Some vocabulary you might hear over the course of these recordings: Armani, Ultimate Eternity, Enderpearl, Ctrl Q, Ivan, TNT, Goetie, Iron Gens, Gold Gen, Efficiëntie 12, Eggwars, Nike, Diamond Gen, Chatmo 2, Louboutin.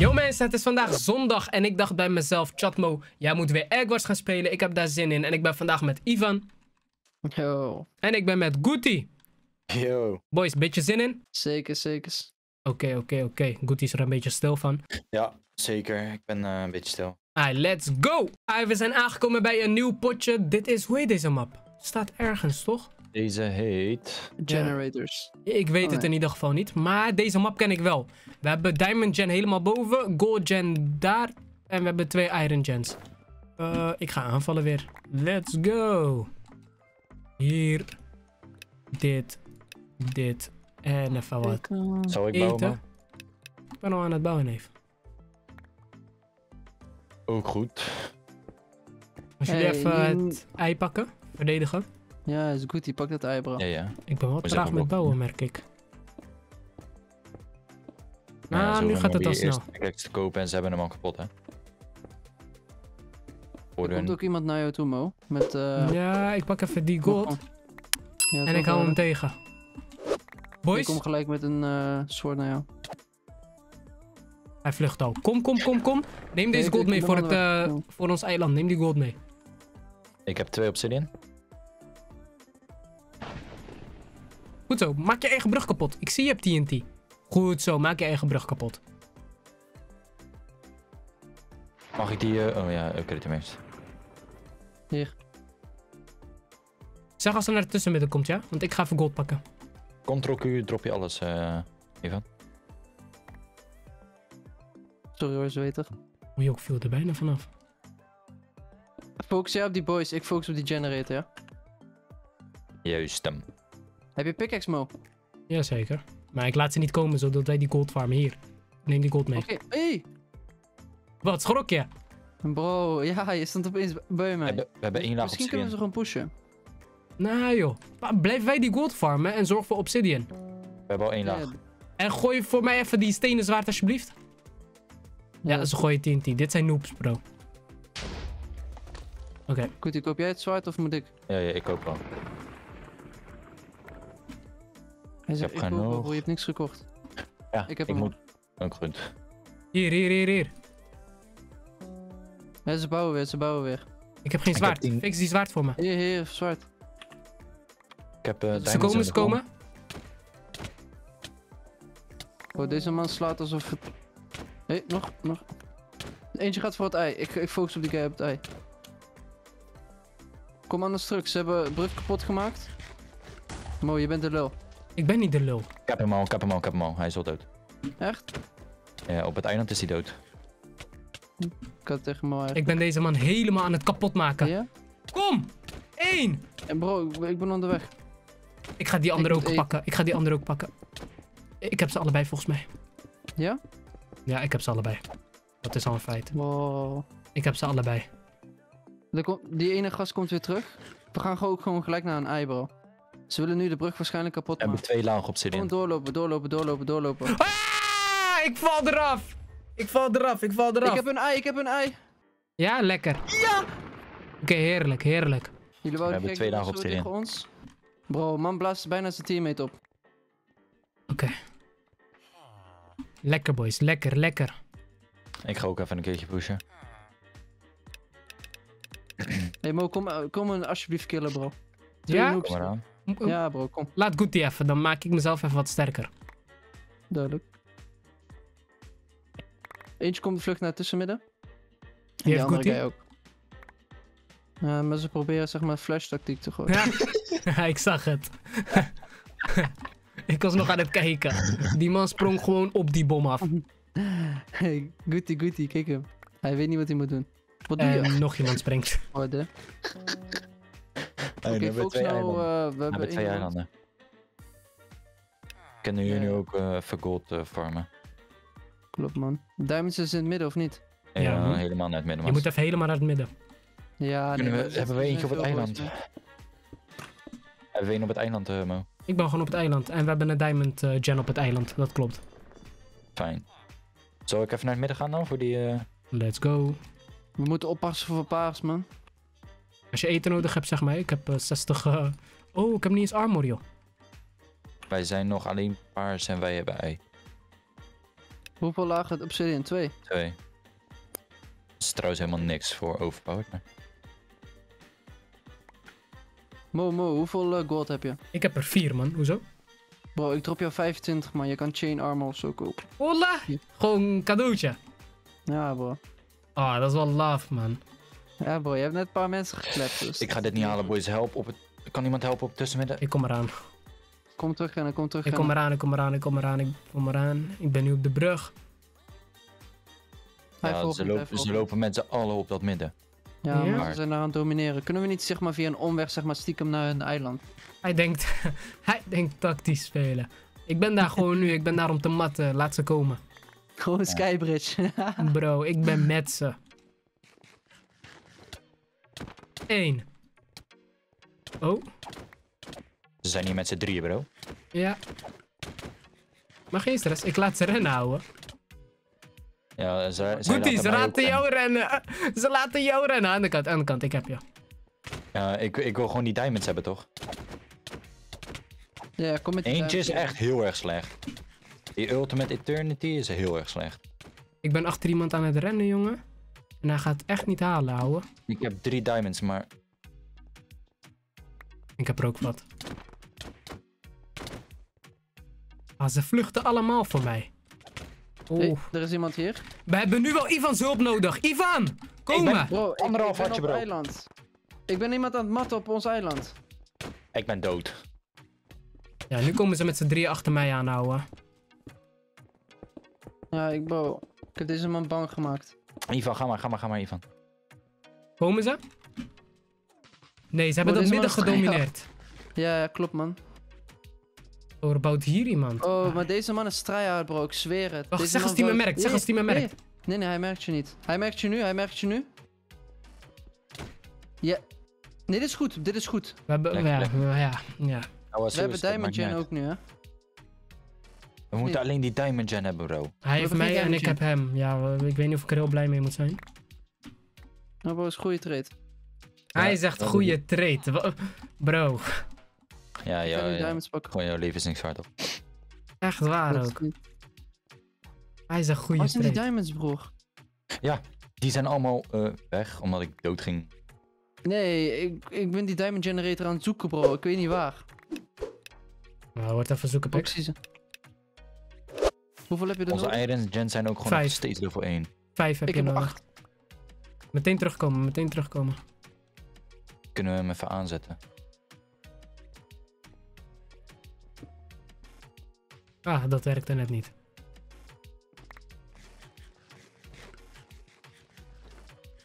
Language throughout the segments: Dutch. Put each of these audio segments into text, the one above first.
Yo mensen, het is vandaag zondag en ik dacht bij mezelf, Chatmo, jij moet weer Eggwars gaan spelen. Ik heb daar zin in en ik ben vandaag met Ivan. Yo. En ik ben met Goetie. Yo. Boys, beetje zin in? Zeker, zeker. Oké. Goetie is er een beetje stil van. Ja, zeker. Ik ben een beetje stil. Alright, let's go! We zijn aangekomen bij een nieuw potje. Dit is, hoe heet deze map? Staat ergens, toch? Deze heet... Generators. Ja. Ik weet het in ieder geval niet, maar deze map ken ik wel. We hebben Diamond Gen helemaal boven, Gold Gen daar en we hebben 2 Iron Gens. Ik ga aanvallen weer. Let's go. Hier. Dit. Dit. En even wat. Zal ik bouwen? Man? Ik ben al aan het bouwen even. Ook goed. Als jullie even het ei pakken, verdedigen. Ja, is goed. Die pakt dat ei, bro. Ja, ja. Ik ben wel traag met bouwen, merk ik. Ja, nu gaat het al snel. Kijk, te kopen en ze hebben hem al kapot, hè? Er komt ook iemand naar jou toe, Mo. Met, ja, ik pak even die gold. Ja, en ik hou hem tegen. Boys. Ik kom gelijk met een sword naar jou. Hij vlucht al. Kom. Neem deze gold mee voor ons eiland. Neem die gold mee. Ik heb 2 obsidian. Goed zo, maak je eigen brug kapot. Ik zie je hebt TNT. Goed zo, maak je eigen brug kapot. Mag ik die... oh ja, ik weet het niet. Hier. Zeg als er naar het tussenmidden komt, ja? Want ik ga even gold pakken. Ctrl Q, drop je alles, Ivan. Sorry hoor, zweter. Moet je ook viel er bijna vanaf. Focus jij op die boys, ik focus op die generator, ja? Juist hem. Heb je pickaxe, Mo? Jazeker. Maar ik laat ze niet komen, zodat wij die gold farmen hier. Neem die gold mee. Oké, hey! Wat, schrok je? Bro, ja, je stond opeens bij mij. We hebben 1 laag obsidian. Misschien kunnen we ze gewoon pushen. Nou joh. Maar blijf wij die gold farmen en zorg voor obsidian. We hebben al 1 laag. En gooi voor mij even die stenen zwaard alsjeblieft. Ja, ze gooien TNT. Dit zijn noobs, bro. Oké. Goed, koop jij het zwaard of moet ik? Ja, ik koop wel. Hij zegt, ik heb genoeg. Je hebt niks gekocht. Ja, ik heb hem. Moet... Ook goed. Hier. Ja, ze bouwen weer. Ik heb geen zwaard. Fix die zwaard voor me. Hier, zwaard. Ik heb ze komen. Oh, deze man slaat alsof het... Hé, nog. Eentje gaat voor het ei. Ik focus op die guy op het ei. Kom anders terug. Ze hebben brug kapot gemaakt. Mo, je bent de lul. Ik ben niet de lul. Kap hem al. Hij is al dood. Echt? Ja, op het eiland is hij dood. Ik had tegen Mo eigenlijk. Ik ben deze man helemaal aan het kapotmaken. Ja? Kom! 1! En bro, ik ben onderweg. Ik ga die andere ook pakken. Ik heb ze allebei volgens mij. Ja? Ja, ik heb ze allebei. Dat is al een feit. Wow. Ik heb ze allebei. Die ene gast komt weer terug. We gaan gewoon gelijk naar een ei, bro. Ze willen nu de brug waarschijnlijk kapot maken. We hebben 2 laag obsidian. Gewoon doorlopen. Ah, ik val eraf. Ik heb een ei. Ja, lekker. Ja! Oké, heerlijk. Jullie wouden gek, we hebben 2 laag tegen ons. Bro, man blaast bijna zijn teammate op. Oké. Lekker boys, lekker. Ik ga ook even een keertje pushen. Hey Mo, kom alsjeblieft killen, bro. Ja? Kom maar aan. Ja, bro, kom. Laat Goetie even, dan maak ik mezelf even wat sterker. Duidelijk. Eentje komt de vlucht naar het tussenmidden. Die heeft Goetie. Jij ook. Ja, maar ze proberen zeg maar flash tactiek te gooien. Ja, ik zag het. Ik was nog aan het kijken. Die man sprong gewoon op die bom af. Hey, Goetie, kijk hem. Hij weet niet wat hij moet doen. Wat doe je? Nog iemand springt. Oké, focus nou, we hebben 2 eilanden. Kunnen jullie nu ook vergold farmen? Klopt man. Diamonds is in het midden of niet? Ja, helemaal naar het midden. Je moet even helemaal naar het midden. Ja, nee, hebben we eentje op het eiland? Hebben we één op het eiland, Mo? Ik ben gewoon op het eiland en we hebben een Diamond Gen op het eiland, dat klopt. Fijn. Zal ik even naar het midden gaan dan voor die... Let's go. We moeten oppassen voor paars, man. Als je eten nodig hebt, zeg maar. Ik heb 60... Oh, ik heb niet eens armor, joh. Wij zijn nog alleen paars en wij hebben ei. Hoeveel lagen het obsidian? 2? 2. Dat is trouwens helemaal niks voor overpowered. Maar... Mo, hoeveel gold heb je? Ik heb er 4, man. Hoezo? Bro, ik drop jou 25, man. Je kan chain armor of zo kopen. Hola! Ja. Gewoon een cadeautje. Ja, bro. Ah, dat is wel laf, man. Ja, bro. Je hebt net een paar mensen geklept, dus... Ik ga dit niet halen, boys. Help op het... Kan iemand helpen op het tussenmidden? Ik kom eraan. Kom terug, en kom terug. Ik kom eraan, ik kom eraan. Ik ben nu op de brug. Ja, ze lopen met z'n allen op dat midden. Ja, ja. Maar ze zijn daar aan het domineren. Kunnen we niet zeg maar, via een omweg zeg maar, stiekem naar een eiland? Hij denkt tactisch spelen. Ik ben daar gewoon nu, ik ben daar om te matten. Laat ze komen. Gewoon ja. Skybridge. Bro, ik ben met ze. 1. Oh. Ze zijn hier met z'n 3, bro. Ja. Maar geen stress, ik laat ze rennen houden. Ja, ze laten jou rennen. Ze laten jou rennen. Aan de kant, ik heb je. Ja, ik wil gewoon die diamonds hebben, toch? Ja, kom met die eentje is echt heel erg slecht. Die Ultimate Eternity is heel erg slecht. Ik ben achter iemand aan het rennen, jongen. En hij gaat echt niet halen, ouwe. Ik heb 3 diamonds, maar... Ik heb er ook wat. Ah, ze vluchten allemaal voor mij. Oh. Hey, er is iemand hier. We hebben nu wel Ivans hulp nodig. Ivan, kom maar. Anderhalf hartje, bro. Eiland. Ik ben iemand aan het matten op ons eiland. Ik ben dood. Ja, nu komen ze met z'n 3 achter mij aanhouden. Ja, ik heb deze man bang gemaakt. Ivan, ga maar, Ivan. Komen ze? Nee, ze hebben dat midden gedomineerd. Ja, klopt, man. Oh, er bouwt hier iemand. Oh, maar deze man is tryhard, bro. Ik zweer het. Wacht, zeg als hij me merkt. Zeg als hij me merkt. Nee, hij merkt je niet. Hij merkt je nu. Ja. Nee, dit is goed. We hebben... Ja. We hebben Diamond Gen ook nu, hè. We moeten alleen die Diamond Gen hebben, bro. Hij heeft mij en ik heb hem. Ja, ik weet niet of ik er heel blij mee moet zijn. Nou, bro, is een goede trade. Hij zegt goede trade. Bro. Ja. Gewoon jouw leven is niks waard op. Echt waar ook. Hij zegt goede trade. Wat zijn die diamonds, broer? Ja, die zijn allemaal weg, omdat ik dood ging. Nee, ik ben die diamond generator aan het zoeken, bro. Ik weet niet waar. Nou, wordt even zoeken, precies. Hoeveel heb je er nog? Onze Iron Gens zijn ook gewoon 5. Steeds level 1. 5 heb je nodig. 8. Meteen terugkomen. Kunnen we hem even aanzetten. Ah, dat werkte net niet.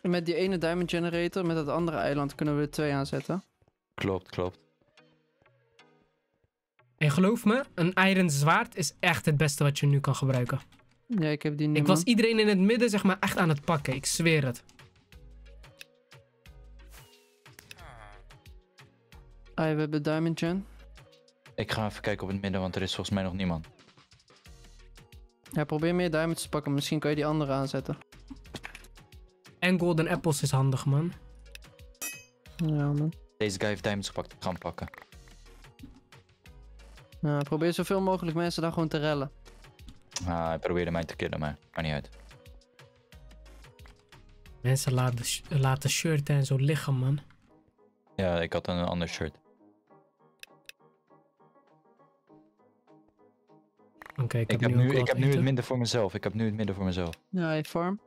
Met die ene diamond generator, met dat andere eiland, kunnen we er 2 aanzetten. Klopt. En geloof me, een iron zwaard is echt het beste wat je nu kan gebruiken. Ja, ik heb die niet. Ik was iedereen in het midden zeg maar echt aan het pakken, ik zweer het. Ah, we hebben Diamond Gen. Ik ga even kijken op het midden, want er is volgens mij nog niemand. Ja, probeer meer diamonds te pakken. Misschien kan je die andere aanzetten. En golden apples is handig, man. Ja, man. Deze guy heeft diamonds gepakt. Ik ga hem pakken. Ja, probeer zoveel mogelijk mensen daar gewoon te rellen. Ah, hij probeerde mij te killen, maar maakt niet uit. Mensen laten shirts en zo liggen, man. Ja, ik had een ander shirt. Okay, ik heb nu het minder voor mezelf. Ja, hey, farm.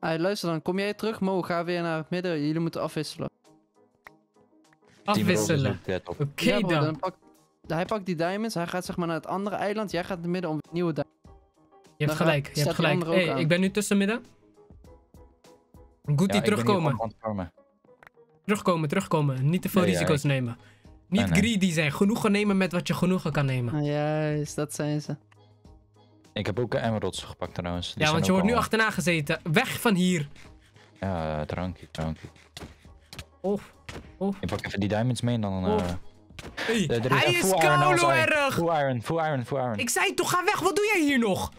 Hey, luister dan. Kom jij terug? Mo, ga weer naar het midden. Jullie moeten afwisselen. Oké, dan. Hij pakt die diamonds. Hij gaat zeg maar naar het andere eiland. Jij gaat naar het midden om nieuwe diamonds. Je hebt gelijk. Hey, ik ben nu tussenmidden. Goetie, ja, terugkomen. Terugkomen. Niet te veel risico's nemen. Niet greedy zijn. Genoegen nemen met wat je genoegen kan nemen. Ah, juist, dat zijn ze. Ik heb ook emeralds gepakt trouwens. Die want je wordt nu achterna gezeten. Weg van hier. Ja, drankje. Ik pak even die diamonds mee en dan... Hey, hij is kolo erg! Full iron. Ik zei toch, ga weg. Wat doe jij hier nog?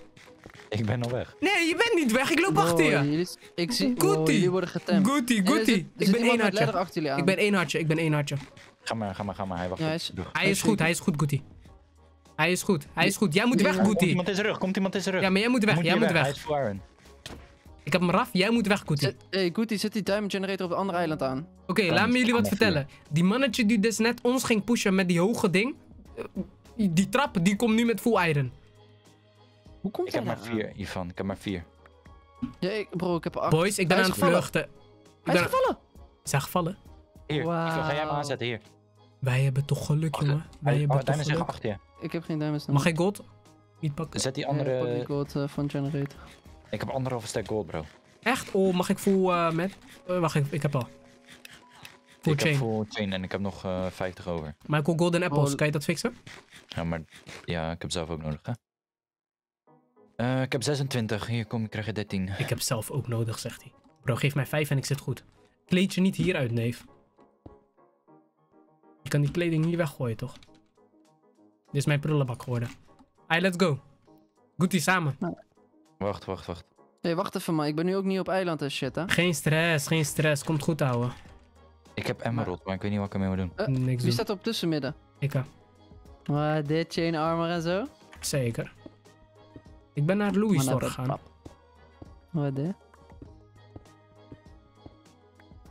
Ik ben al weg. Nee, je bent niet weg. Ik loop achter je. Ik zie... Goetie. Goetie. Ik ben 1 hartje. Ik ben 1 hartje. Ga maar, hij wacht. Hij is goed, Goetie. Hij is goed, hij is goed. Jij moet weg, Goetie. Komt iemand in zijn rug, komt iemand in zijn rug. Ja, maar jij moet weg, jij moet weg. Ik heb hem raf, jij moet weg, Goetie. Hey, Goetie, zet die Diamond Generator op het andere eiland aan. Oké, laat me jullie wat vertellen. Die mannetje die dus net ons ging pushen met die hoge ding, die trap, die komt nu met full iron. Hoe komt dat? Ik heb maar 4, Ivan. Ik heb maar 4. Ja, bro, ik heb 8. Boys, ik ben aan het vluchten. Hij is gevallen. Is hij gevallen? Hier, ga jij hem aanzetten, hier. Wij hebben toch geluk, jongen. Wij hebben toch geluk. Achter, ik heb geen diamonds. Mag ik gold? Niet pakken. Zet die andere... pak die gold van Generator. Ik heb 1,5 stack gold, bro. Echt? Oh, mag ik full met? Wacht, ik heb al. Full chain. Ik heb full chain en ik heb nog 50 over. Maar ik wil golden apples. Kan je dat fixen? Ja, maar... Ja, ik heb zelf ook nodig, hè. Ik heb 26. Hier, kom, ik krijg je 13. Ik heb zelf ook nodig, zegt hij. Bro, geef mij 5 en ik zit goed. Kleed je niet hieruit, neef. Je kan die kleding niet weggooien, toch? Dit is mijn prullenbak geworden. Hey, let's go. Goetie, samen. Wacht, wacht, wacht. Nee, wacht even, man. Ik ben nu ook niet op eiland en shit, hè? Geen stress, geen stress. Komt goed, ouwe. Ik heb emerald, maar ik weet niet wat ik ermee moet doen. Niks doen. Wie staat op tussenmidden? Ik, dit chain armor en zo? Zeker. Ik ben naar Louis Store gegaan. Wat hè?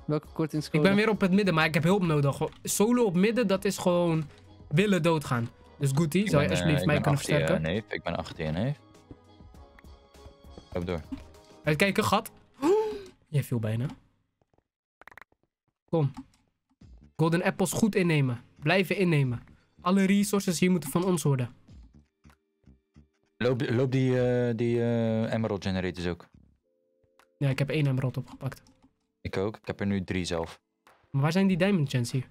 Welke kortingscode? Ik ben weer op het midden, maar ik heb hulp nodig. Solo op midden, dat is gewoon willen doodgaan. Dus Goetie, zou je alsjeblieft mij kunnen versterken? Nee, ik ben achter je, neef. Loop door. Uitkijken, gat. Jij viel bijna. Kom. Golden apples goed innemen. Blijven innemen. Alle resources hier moeten van ons worden. Loop die, emerald generators ook. Ja, ik heb 1 emerald opgepakt. Ik ook. Ik heb er nu 3 zelf. Maar waar zijn die diamond gens hier?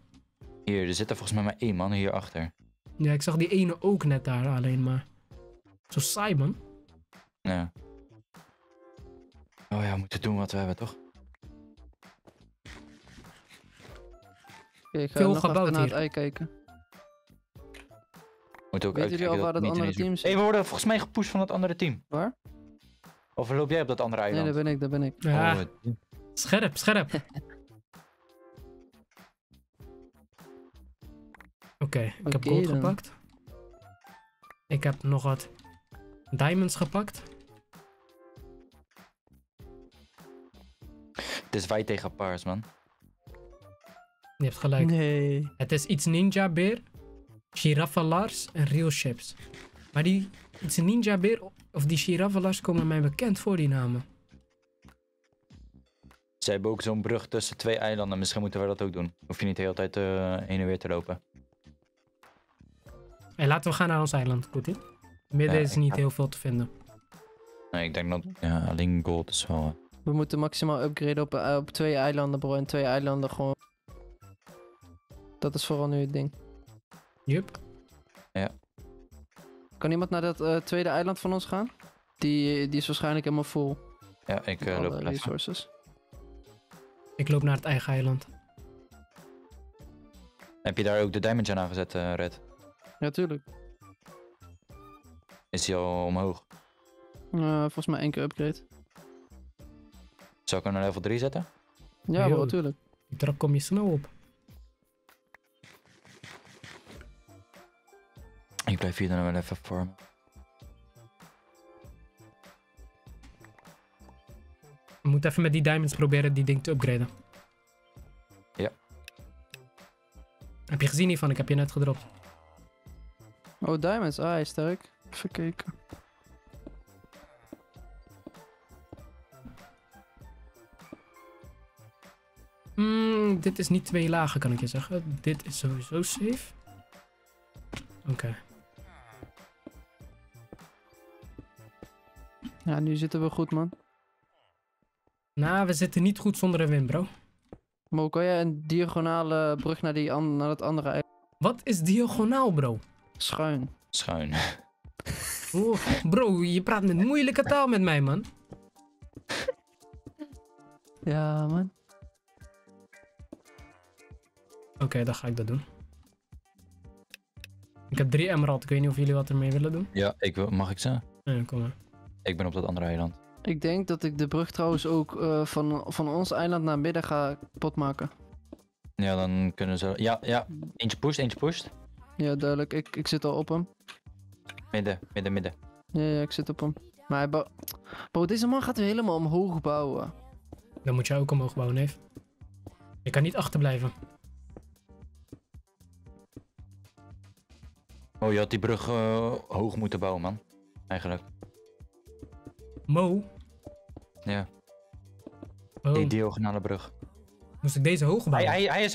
Hier, er zit er volgens mij maar 1 man hierachter. Ja, ik zag die ene ook net daar alleen maar. Zo saai, man. Ja. Oh ja, we moeten doen wat we hebben, toch? Okay, ik ga nog even naar het ei kijken. Weten jullie al waar dat andere team zit? Hey, we worden volgens mij gepusht van dat andere team. Waar? Of loop jij op dat andere eiland? Nee, daar ben ik, daar ben ik. Ja. Oh, scherp, scherp. Oké, ik heb gold gepakt. Ik heb nog wat diamonds gepakt. Het is wij tegen paars, man. Je hebt gelijk. Nee. Het is iets ninja beer. Giraffalaars en real chips. Maar die ninja beer of die giraffalaars komen mij bekend voor, die namen. Ze hebben ook zo'n brug tussen 2 eilanden. Misschien moeten we dat ook doen. Hoef je niet de hele tijd heen en weer te lopen. Hey, laten we gaan naar ons eiland, Goetie. Midden is niet heel veel te vinden. Nee, ik denk dat alleen gold is wel... We moeten maximaal upgraden op 2 eilanden, bro. En 2 eilanden gewoon... Dat is vooral nu het ding. Jup. Ja. Kan iemand naar dat tweede eiland van ons gaan? Die is waarschijnlijk helemaal vol. Ja, ik loop naar resources. Ik loop naar het eigen eiland. Heb je daar ook de diamond gen aangezet, Red? Ja, tuurlijk. Is die al omhoog? Volgens mij 1 keer upgrade. Zou ik hem naar level 3 zetten? Ja, wel, tuurlijk. Die trap kom je snel op. Ik blijf hier dan wel even vormen. We moeten even met die diamonds proberen die ding te upgraden. Ja. Heb je gezien hiervan? Ik heb je net gedropt. Oh, diamonds. Ah, hij is sterk. Even kijken. Dit is niet 2 lagen, kan ik je zeggen. Dit is sowieso safe. Oké. Ja, nu zitten we goed, man. Nou, we zitten niet goed zonder een win, bro. Maar hoe kan jij een diagonale brug naar, naar dat andere eiland? Wat is diagonaal, bro? Schuin. Schuin. Oh, bro, je praat met moeilijke taal met mij, man. Ja, man. Oké, dan ga ik dat doen. Ik heb 3 emerald. Ik weet niet of jullie wat ermee willen doen. Ja, ik wil... Mag ik ze? Nee, kom maar. Ik ben op dat andere eiland. Ik denk dat ik de brug trouwens ook van ons eiland naar midden ga potmaken. Ja, dan kunnen ze... Ja, ja. Eentje pusht, eentje pusht. Ja, duidelijk. Ik zit al op hem. Midden. Ja, ik zit op hem. Maar hij bouwt... Bro, deze man gaat helemaal omhoog bouwen. Dan moet jij ook omhoog bouwen, neef. Je kan niet achterblijven. Oh, je had die brug hoog moeten bouwen, man. Eigenlijk. Mo? Ja. Oh. Die diagonale brug. Moest ik deze hoog bouwen? Hij is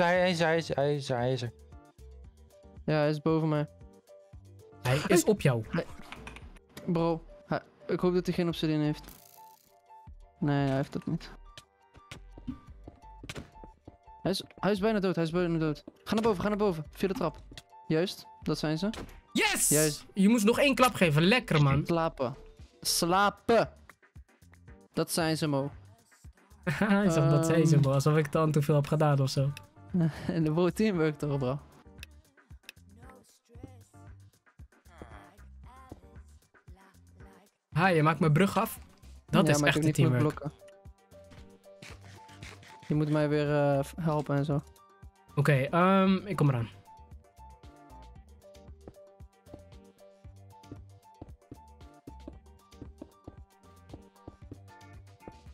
er. Ja, hij is boven mij. Hij is op jou. Bro, ik hoop dat hij geen obsidian heeft. Nee, hij heeft dat niet. Hij is bijna dood, Ga naar boven. Via de trap. Juist, dat zijn ze. Yes! Juist. Je moest nog één klap geven, lekker man. Slapen! Dat zijn ze, Mo. Hij zegt dat zijn ze, Mo. Alsof ik dan te veel heb gedaan of zo. En de bro teamwork toch, bro. Ha, je maakt mijn brug af. Dat is echt een teamwork. Je moet mij weer helpen en zo. Oké, ik kom eraan.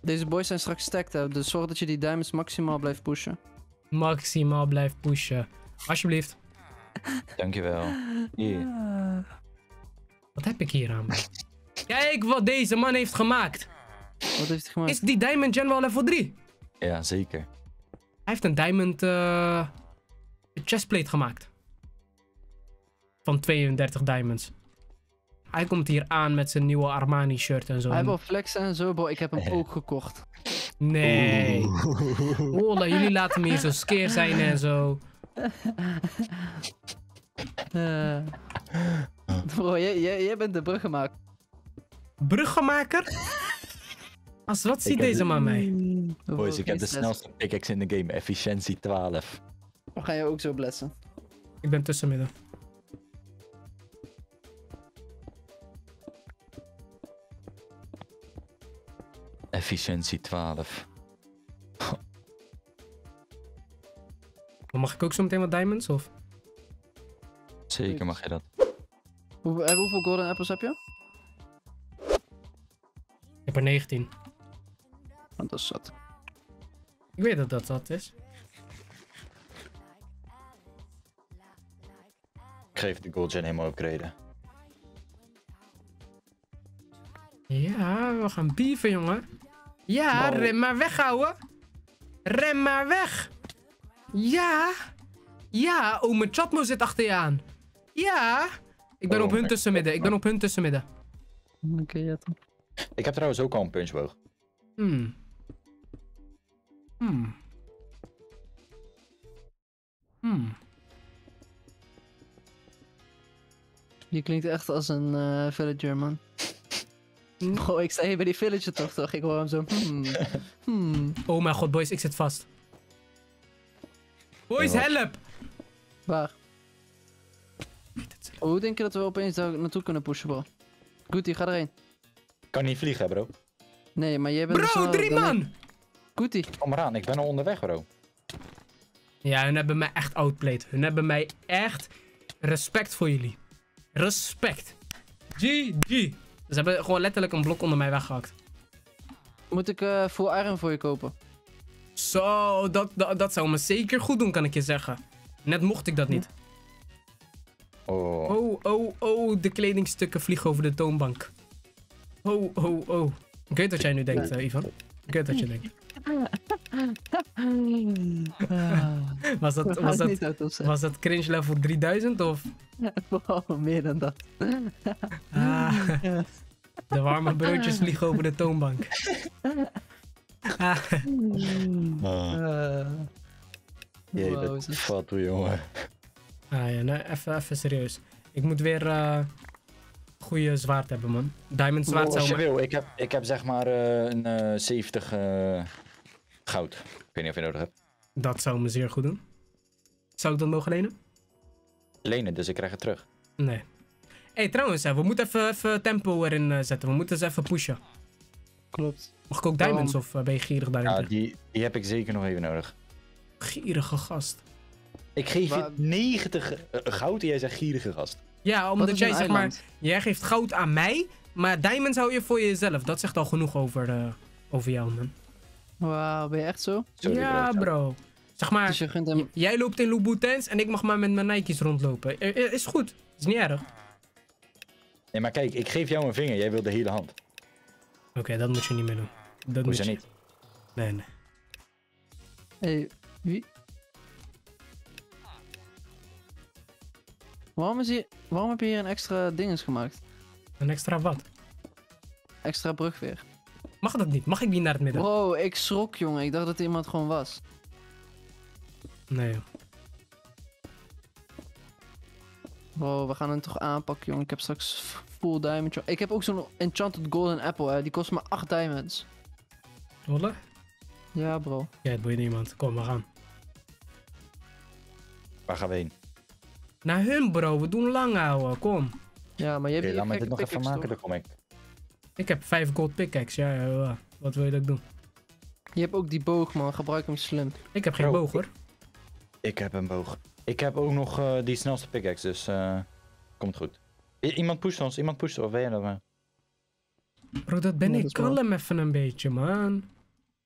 Deze boys zijn straks stacked, hè? Dus zorg dat je die diamonds maximaal blijft pushen. Maximaal blijft pushen. Alsjeblieft. Dankjewel. Yeah. Wat heb ik hier aan? Kijk wat deze man heeft gemaakt. Wat heeft hij gemaakt? Is die Diamond Gen wel level 3? Ja, zeker. Hij heeft een diamond chestplate gemaakt. Van 32 diamonds. Hij komt hier aan met zijn nieuwe Armani shirt en zo. Hij wil flexen en zo, bro. Ik heb hem ook gekocht. Nee. Ola, jullie laten me hier zo skeer zijn en zo. Bro, jij bent de bruggenmaker. Bruggenmaker? Als wat ziet deze man mij? Boys, ik heb de snelste pickaxe in de game. Efficiëntie 12. We gaan jou ook zo blessen. Ik ben tussenmidden. Efficiëntie 12. Mag ik ook zo meteen wat diamonds of? Zeker mag je dat. Hoeveel golden apples heb je? Ik heb er 19. Want dat is zat. Ik weet dat dat zat is. Ik geef de Gold Gen helemaal upgraden. Ja, we gaan beefen, jongen. Ja, wow. Ren maar weg, ouwe. Ren maar weg. Ja. Ja, oh, mijn Chatmo zit achter je aan. Ja. Ik ben op hun tussenmidden. Oké, ja toch. Ik heb trouwens ook al een punchboog. Je klinkt echt als een villager, man. Bro, ik sta hier bij die villager toch? Ik hoor hem zo. Oh mijn god, boys, ik zit vast. Boys, help! Waar? Hoe denk je dat we opeens daar naartoe kunnen pushen, bro? Goetie, ga erheen. Kan niet vliegen, bro. Nee, maar jij bent... Bro, 3 man! Goetie. Kom maar aan, ik ben al onderweg, bro. Ja, hun hebben mij echt outplayed. Hun hebben mij echt... Respect voor jullie. Respect. GG. Ze hebben gewoon letterlijk een blok onder mij weggehakt. Moet ik full iron voor je kopen? Zo, dat zou me zeker goed doen, kan ik je zeggen. Net mocht ik dat niet. Oh. De kledingstukken vliegen over de toonbank. Ik weet wat jij nu denkt, Ivan. Ik weet wat je denkt. Was dat cringe level 3000 of? Wow, meer dan dat. De warme broodjes vliegen over de toonbank. Jee, dat is vat, jongen. Ja, nou, even serieus. Ik moet weer... goeie zwaard hebben, man. Diamond zwaard zou je wil. Ik heb zeg maar een 70 goud. Ik weet niet of je nodig hebt. Dat zou me zeer goed doen. Zou ik dat mogen lenen? Lenen, dus ik krijg het terug. Nee. Hey, trouwens, we moeten even tempo erin zetten. We moeten eens even pushen. Klopt. Mag ik ook diamonds of ben je gierig daarin? Ja, die heb ik zeker nog even nodig. Gierige gast. Ik geef je 90 goud en jij zegt gierige gast. Ja, omdat jij zeg maar, jij geeft goud aan mij, maar diamonds hou je voor jezelf. Dat zegt al genoeg over, over jou, man. Wauw, ben je echt zo? Sorry, ja, bro. Zeg maar, dus jij loopt in Louboutins en ik mag maar met mijn Nike's rondlopen. Is goed, is niet erg. Nee, maar kijk, ik geef jou een vinger, jij wil de hele hand. Oké, dat moet je niet meer doen. Dat moet je niet. Nee, nee. Hey, wie? Waarom heb je hier een extra dinges gemaakt? Een extra wat? Extra brug weer. Mag dat niet? Mag ik niet naar het midden? Wow, ik schrok, jongen. Ik dacht dat er iemand gewoon was. Nee. Wow, we gaan hem toch aanpakken, jongen. Ik heb straks full diamond. Ik heb ook zo'n enchanted golden apple, hè. Die kost maar 8 diamonds. Holle? Ja, bro. Ja, het boeit niemand. Kom, we gaan. Waar gaan we heen? Naar hun, bro. We doen lang houden. Kom. Ja, maar je hebt laat me dit nog even maken, dan kom ik. Ik heb 5 gold pickaxe. Ja. Wat wil je dat ik doe? Je hebt ook die boog, man. Gebruik hem slim. Ik heb geen boog, hoor. Ik heb een boog. Ik heb ook nog die snelste pickaxe, dus komt goed. Iemand pusht ons. Iemand pusht ons. Of weet je dat maar? Bro, dat ben ik. Kalm wel. Even een beetje, man.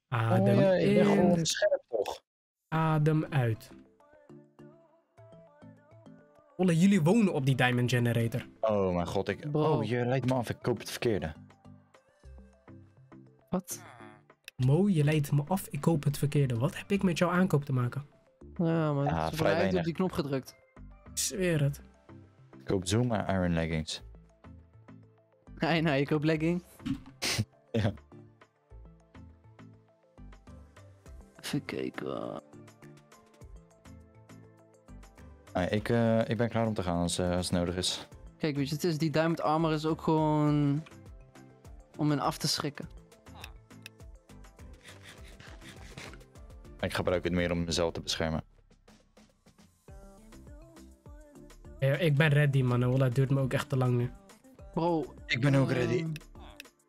Adem in. Ik ben gewoon scherp, toch? Adem uit. Olle, jullie wonen op die Diamond Generator. Oh mijn god, ik... Bro. Oh, je leidt me af, ik koop het verkeerde. Wat? Mo, je leidt me af, ik koop het verkeerde. Wat heb ik met jouw aankoop te maken? Ja, maar ja, vrij weinig. Op die knop gedrukt. Ik zweer het. Ik koop zomaar iron leggings. Nee, nou, je koopt legging. Ja. Even kijken. Ah, ik ben klaar om te gaan als het nodig is. Kijk, weet je, het is die diamond armor is ook gewoon om hen af te schrikken. Ik gebruik het meer om mezelf te beschermen. Ja, ik ben ready, man. Het duurt me ook echt te lang nu. Bro, ik ben ook ready.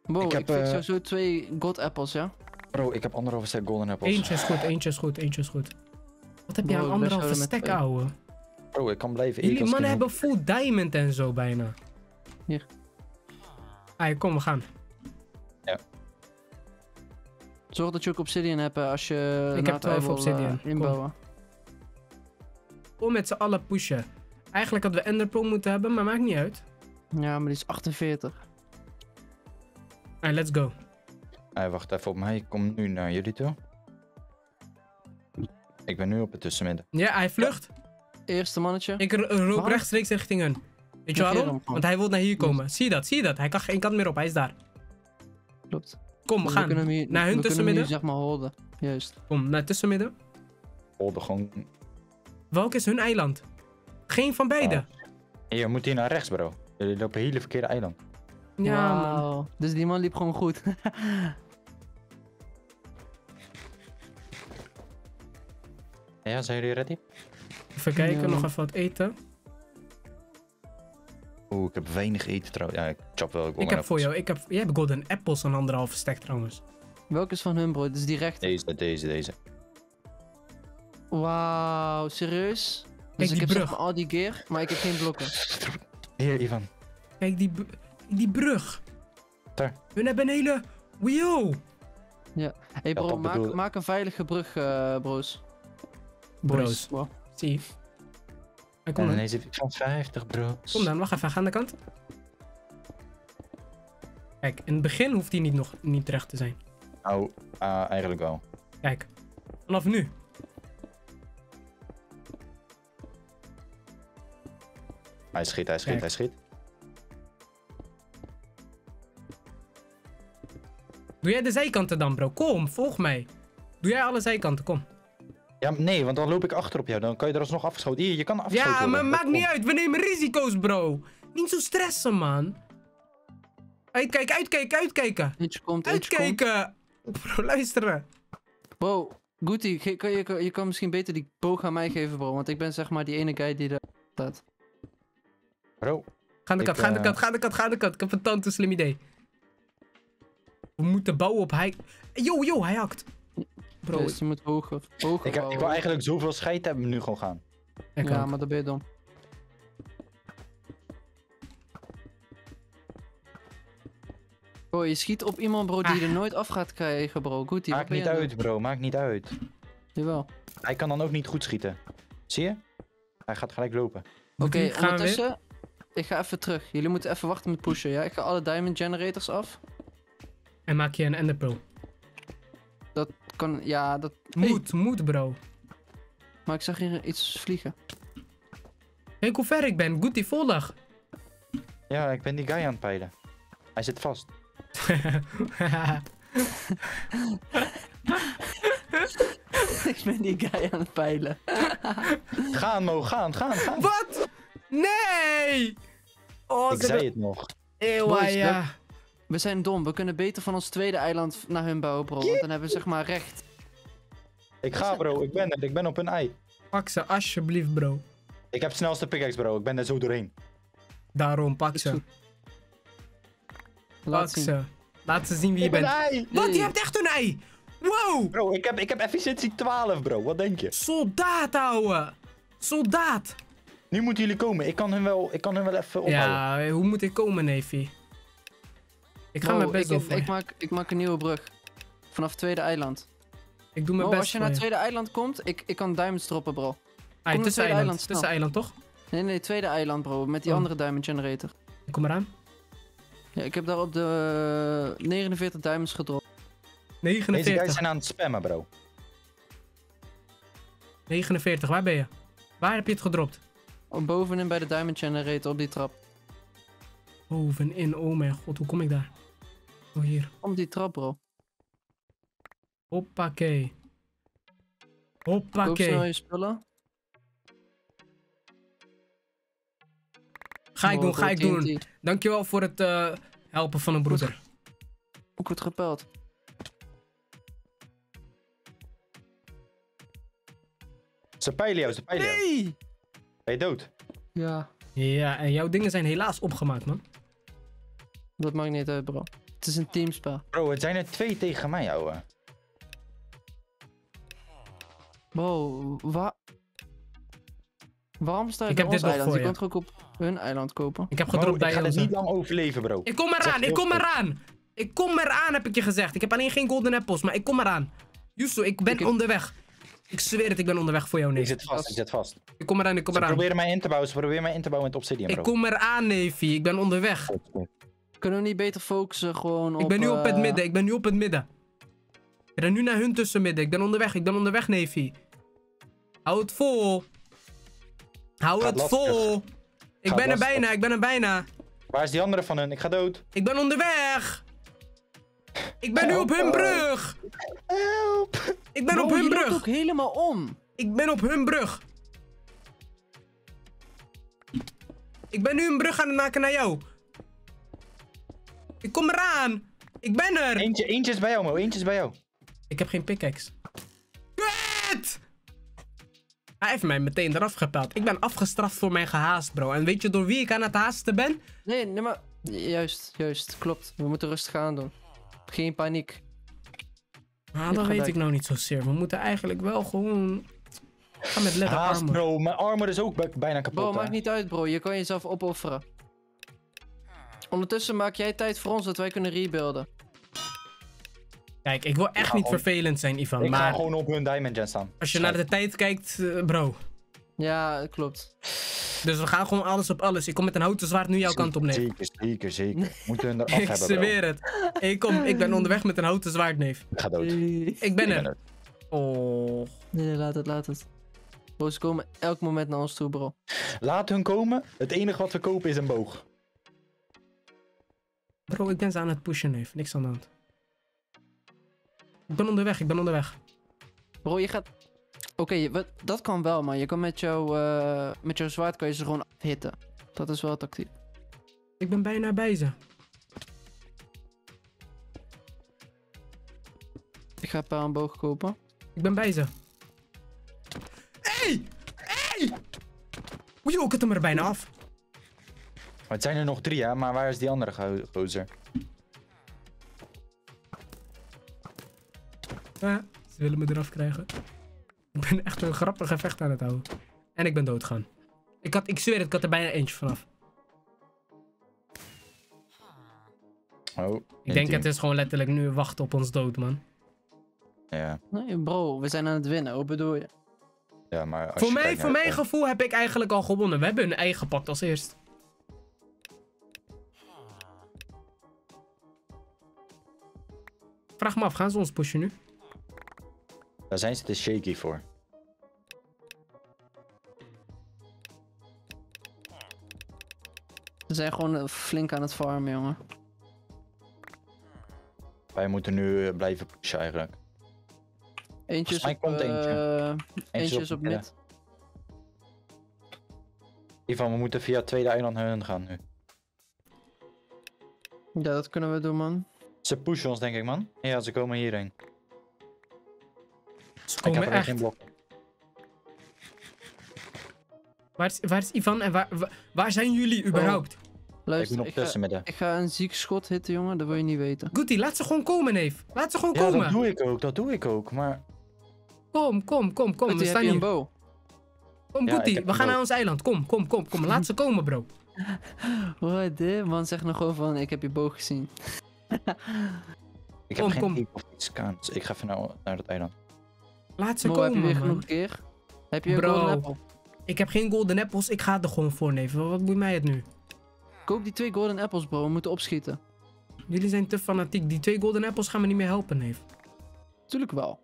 Bro, ik heb sowieso 2 god apples, ja? Bro, ik heb 1,5 stack golden apples. Eentje is goed. Wat heb jij aan 1,5 stack, ouwe? Bro, ik kan blijven eten. Jullie mannen hebben full diamond en zo bijna. Hier. Ai, kom, we gaan. Ja. Zorg dat je ook obsidian hebt als je... Ik heb 12 obsidian. Inbouwen. Kom met z'n allen pushen. Eigenlijk hadden we enderpearl moeten hebben, maar maakt niet uit. Ja, maar die is 48. Ai, let's go. Ai, wacht even op mij. Ik kom nu naar jullie toe. Ik ben nu op het tussenmidden. Ja, hij vlucht. Eerste mannetje. Ik roep rechtstreeks richting hun. Weet je waarom? Want hij wil naar hier komen. Zie je dat? Zie je dat? Hij kan geen kant meer op. Hij is daar. Klopt. Kom, we gaan naar hun tussenmidden. Hier, zeg maar, holden. Juist. Kom, naar tussenmidden. Holden gewoon. Welk is hun eiland? Geen van beide. Je moet hier naar rechts, bro. Jullie lopen hele verkeerde eiland. Ja, man. Dus die man liep gewoon goed. Ja, zijn jullie ready? Even kijken, nog even wat eten. Oeh, ik heb weinig eten trouwens. Ja, ik chop wel golden apples. Voor jou, jij hebt golden apples en 1,5 stack trouwens. Welke is van hun, bro? Dus die rechter. Deze. Wauw, serieus? Dus ik heb brug. Al die gear, maar ik heb geen blokken. Hier, Ivan. Kijk, die brug. Daar. Hun hebben een hele... Wow. Ja. Hey bro, ja, maak een veilige brug, bro's. Bro's. Wow. Zie. Hij komt ineens heb ik van 50, bro's. Kom dan, wacht even, ga aan de kant. Kijk, in het begin hoeft hij niet terecht te zijn. Oh, eigenlijk wel. Kijk, vanaf nu. Hij schiet. Doe jij de zijkanten dan, bro? Kom, volg mij. Doe jij alle zijkanten, kom. Ja, nee, want dan loop ik achter op jou. Dan kan je er alsnog afgeschoten. Hier, je kan afgeschoten worden. Ja, maar maakt niet uit. We nemen risico's, bro. Niet zo stressen, man. Uitkijken. Uitkijken. Bro, luisteren. Bro, Goetie, je kan misschien beter die boog aan mij geven, bro. Want ik ben zeg maar die ene guy die daar staat. Bro. Ga aan de kant. Ik heb een tante slim idee. We moeten bouwen op hij... Yo, hij hakt. Bro, dus je moet hoger ik wil eigenlijk zoveel scheid hebben nu gewoon gaan. Ja, maar dat ben je dom. Bro, je schiet op iemand, bro, die je er nooit af gaat krijgen, bro. Goetie, maakt niet uit, bro. Maakt niet uit. Jawel. Hij kan dan ook niet goed schieten. Zie je? Hij gaat gelijk lopen. Oké, ondertussen... Ik ga even terug. Jullie moeten even wachten met pushen, ja? Ik ga alle diamond generators af. En maak je een enderpearl. Dat kan... Ja, dat... Moet, bro. Maar ik zag hier iets vliegen. Kijk hoe ver ik ben. Goetie, volg. Ja, ik ben die guy aan het peilen. Hij zit vast. Ik ben die guy aan het peilen. Gaan, Mo, gaan. Wat? Nee! Oh, ik zei het nog. Ewa, ja. We zijn dom. We kunnen beter van ons tweede eiland naar hun bouwen, bro. Want dan hebben we zeg maar recht. Ik ga, bro. Ik ben er. Ik ben op een ei. Pak ze, alsjeblieft, bro. Ik heb snelste pickaxe, bro. Ik ben er zo doorheen. Daarom, pak ze. Laat ze zien wie je bent. Wat? Je hebt echt een ei! Wow! Bro, ik heb efficiëntie 12, bro. Wat denk je? Soldaat, ouwe! Soldaat! Nu moeten jullie komen. Ik kan hun wel even ophouden. Ja, hoe moet ik komen, neefie? Ik ga mijn best doen. Ik maak een nieuwe brug. Vanaf het tweede eiland. Ik doe mijn best. Als je naar het tweede eiland komt, ik kan diamonds droppen, bro. Ai, tussen eiland, toch? Nee, tweede eiland, bro. Met die andere diamond generator. Ik kom eraan. Ja, ik heb daar op de 49 diamonds gedropt. 49? Deze guys zijn aan het spammen, bro. 49, waar ben je? Waar heb je het gedropt? Bovenin bij de diamond generator, op die trap. Bovenin, oh mijn god, hoe kom ik daar? Oh, hier. Om die trap, bro. Hoppakee. Hoppakee. Koop snel je spullen. Ga ik doen. Dankjewel voor het helpen van een broeder. Ook wordt gepeld. Ze peilen jou, ze peilen jou. Nee! Ben je dood? Ja. Ja, en jouw dingen zijn helaas opgemaakt, man. Dat maakt niet uit, bro. Het is een teamspel. Bro, het zijn er 2 tegen mij, ouwe. Bro, waarom sta je op ons eiland? Je kan toch ook op hun eiland kopen? Ik heb gedropt bij je. Ik ga het niet lang overleven, bro. Ik kom eraan, heb ik je gezegd. Ik heb alleen geen golden apples, maar ik kom eraan. Justo, ik ben onderweg. Ik zweer het, ik ben onderweg voor jou, neefie. Ik zit vast. Ik kom eraan. Ze proberen mij in te bouwen, met obsidian, bro. Ik kom eraan, neefie. Ik ben onderweg. Kunnen we niet beter focussen gewoon op... Ik ben nu op het midden. Ik ren nu naar hun tussenmidden. Ik ben onderweg, neefie. Hou het vol. Ik ben er bijna. Waar is die andere van hun? Ik ga dood. Ik ben onderweg. Ik ben nu op hun brug. Help. Ik ben op hun brug. Ik ben ook helemaal om. Ik ben op hun brug. Ik ben nu een brug aan het maken naar jou. Ik kom eraan. Ik ben er. Eentje is bij jou, Mo. Eentje is bij jou. Ik heb geen pickaxe. Kut! Hij heeft mij meteen eraf gepeld. Ik ben afgestraft voor mijn gehaast, bro. En weet je door wie ik aan het haasten ben? Nee, maar... Juist. Klopt. We moeten rustig aan doen. Geen paniek. Ah, dat weet ik nou niet zozeer. We moeten eigenlijk wel gewoon... Ga met letter haast, armor. Bro, mijn armor is ook bijna kapot. Bro, maakt niet uit, bro. Je kan jezelf opofferen. Ondertussen maak jij tijd voor ons dat wij kunnen rebuilden. Kijk, ik wil echt niet vervelend zijn, Ivan, maar... Ik ga gewoon op hun diamond gen staan. Als je naar de tijd kijkt, bro. Ja, klopt. Dus we gaan gewoon alles op alles. Ik kom met een houten zwaard nu jouw kant op, neef. Zeker. Moeten hun eraf hebben, bro. Ik zweer het. Ik ben onderweg met een houten zwaard, neef. Ik ga dood. Ik ben er. Oh. Nee, laat het. Bro, ze komen elk moment naar ons toe, bro. Laat hun komen. Het enige wat we kopen is een boog. Bro, ik ben ze aan het pushen, neef. Niks aan de hand. Ik ben onderweg. Bro, je gaat... Oké, dat kan wel, maar je kan met jouw zwaard kan je ze gewoon afhitten. Dat is wel tactiek. Ik ben bijna bij ze. Ik ga een paar een boog kopen. Ik ben bij ze. Hey! Oei, ik heb hem er bijna af. Het zijn er nog 3, hè? Maar waar is die andere gozer? Ze willen me eraf krijgen. Ik ben echt een grappig gevecht aan het houden. En ik ben doodgaan. Ik zweer het, ik had er bijna eentje vanaf. Oh, ik denk het is gewoon letterlijk nu wachten op ons dood, man. Ja. Nee, bro, we zijn aan het winnen, wat bedoel je? Ja, maar als voor mijn gevoel heb ik eigenlijk al gewonnen. We hebben een ei gepakt als eerst. Vraag me af, gaan ze ons pushen nu? Daar zijn ze te shaky voor. We zijn gewoon flink aan het farmen, jongen. Wij moeten nu blijven pushen eigenlijk. Eentje is op mid. Ivan, we moeten via het tweede eiland naar hun gaan nu. Ja, dat kunnen we doen, man. Ze pushen ons, denk ik, man. Ja, ze komen hierheen. Ze komen echt. Geen blok. Waar is Ivan en waar zijn jullie überhaupt? Luister, ik ga een ziek schot hitten, jongen, dat wil je niet weten. Goetie, laat ze gewoon komen, neef. Laat ze gewoon komen. Dat doe ik ook, maar... Kom, Goetie, we staan hier. Een bow? Kom, ja, Goetie, we gaan naar ons eiland. Kom, laat ze komen, bro. Wat dit, man, zeg nog gewoon van, ik heb je boog gezien. Ik heb geen type of iets. Ik ga even naar dat eiland. Laat ze komen, heb je genoeg keer? Heb je een golden apple? Ik heb geen golden apples, ik ga er gewoon voor, neef. Wat boeit mij het nu? Koop die 2 golden apples, bro. We moeten opschieten. Jullie zijn te fanatiek. Die 2 golden apples gaan me niet meer helpen, neef. Tuurlijk wel.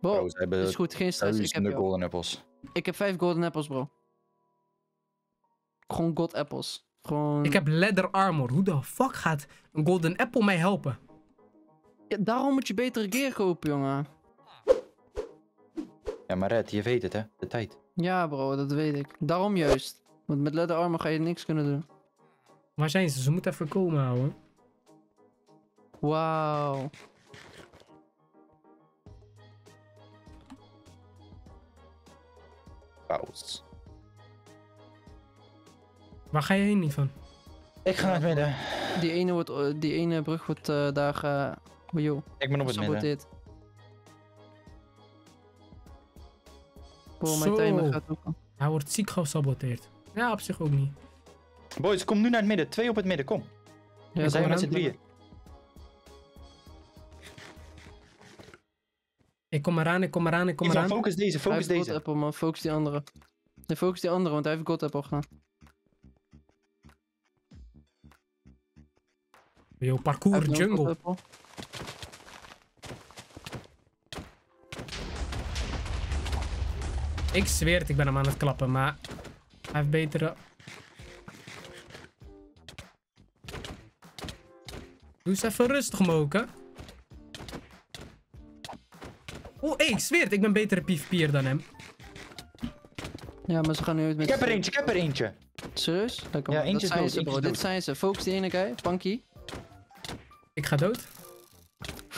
Bro, is goed. Geen stress. Ik heb golden apples. Ik heb 5 golden apples, bro. Gewoon god apples. Gewoon... Ik heb leather armor. Hoe de fuck gaat een golden apple mij helpen? Ja, daarom moet je betere gear kopen, jongen. Ja, maar Red, je weet het, hè? De tijd. Ja, bro. Dat weet ik. Daarom juist. Want met leather armor ga je niks kunnen doen. Waar zijn ze? Ze moeten even komen houden. Wauw. Pauze. Waar ga je heen, Ivan? Ik ga naar het midden. Die ene brug wordt daar... ik ben op het midden. Bro, mijn timer gaat ook. Hij wordt ziek gesaboteerd. Ja, op zich ook niet. Boys, kom nu naar het midden. 2 op het midden, kom. Ja, we zijn met z'n 3. Ik kom eraan. Focus deze. God apple, man. Focus die andere. Nee, focus die andere, want hij heeft god apple gedaan. Yo, parkour jungle. Ik zweer het, ik ben hem aan het klappen, maar... Hij heeft betere... Doe eens even rustig moken. Oh, hey, ik zweer het, ik ben betere PvP'er dan hem. Ja, maar ze gaan nu uit met... Ik heb er eentje. Serieus? Ja, eentje zijn ze, bro. Dit zijn ze. Focus die ene guy. Panky. Ik ga dood.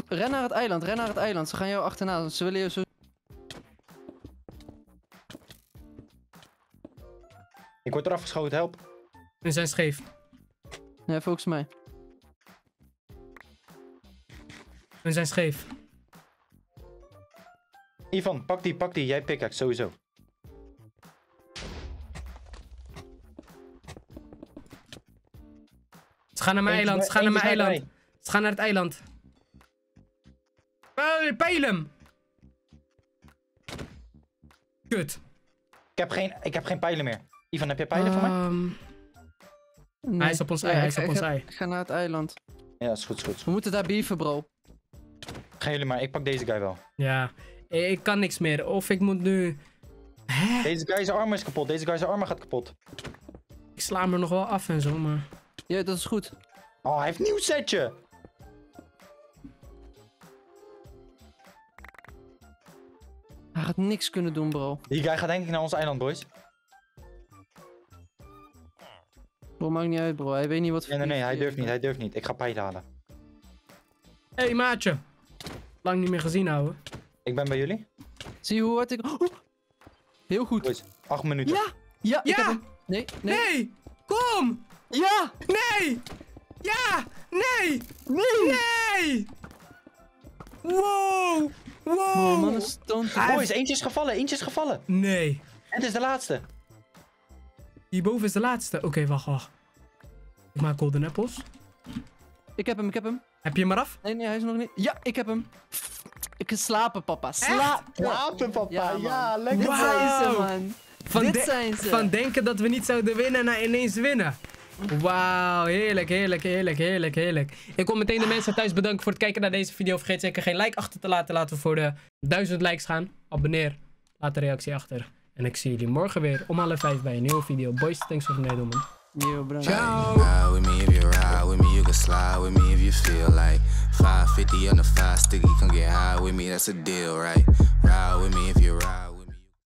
Ren naar het eiland. Ze gaan jou achterna. Ze willen jou zo... Ik word eraf geschoten, help. We zijn scheef. Nee, focus mij. We zijn scheef. Ivan, pak die. Jij pickaxe, sowieso. Ze gaan naar mijn eiland, Ze gaan naar het eiland. Pijl hem! Kut. Ik heb geen pijlen meer. Ivan, heb jij pijlen voor mij? Nee. Hij is op ons ei, Ik ga naar het eiland. Ja, is goed. We moeten daar beeven, bro. Gaan jullie maar, ik pak deze guy wel. Ja, ik kan niks meer. Of ik moet nu... Hè? Deze guy's arm is kapot, Ik sla hem er nog wel af en zo, maar... Ja, dat is goed. Oh, hij heeft een nieuw setje! Hij gaat niks kunnen doen, bro. Die guy gaat denk ik naar ons eiland, boys. Bro, maakt niet uit, bro. Hij weet niet wat... Nee, hij durft niet. Ik ga pijlen halen. Hé, hey, maatje. Lang niet meer gezien, ouwe. Ik ben bij jullie. Zie je hoe hard ik... Oh. Heel goed. Boys, 8 minuten. Ja! Nee! Kom! Ja! Nee! Ja! Nee! Wow! Oh, man, boys, eentje is gevallen. Nee. Het is de laatste. Hierboven is de laatste. Oké, wacht. Ik maak golden apples. Ik heb hem, ik heb hem. Heb je hem eraf? Nee, nee, hij is nog niet. Ja, ik heb hem. Ik kan slapen, papa. Slapen. Slapen, papa. Ja, ja, lekker. Wow. Zijn ze, man. Van denken dat we niet zouden winnen naar ineens winnen. Wauw, heerlijk, heerlijk, heerlijk, heerlijk, heerlijk. Ik wil meteen de mensen thuis bedanken voor het kijken naar deze video. Vergeet zeker geen like achter te laten. Laten we voor de 1000 likes gaan. Abonneer, laat een reactie achter. En ik zie jullie morgen weer om 4:30 bij een nieuwe video. Boys, thanks voor het meedoen, man. Yo, bro. Ride with me if you ride with me, you can slide with me if you feel like 550 on the 5 sticky, come get high with me, that's a deal, right? Ride with me if you ride with me.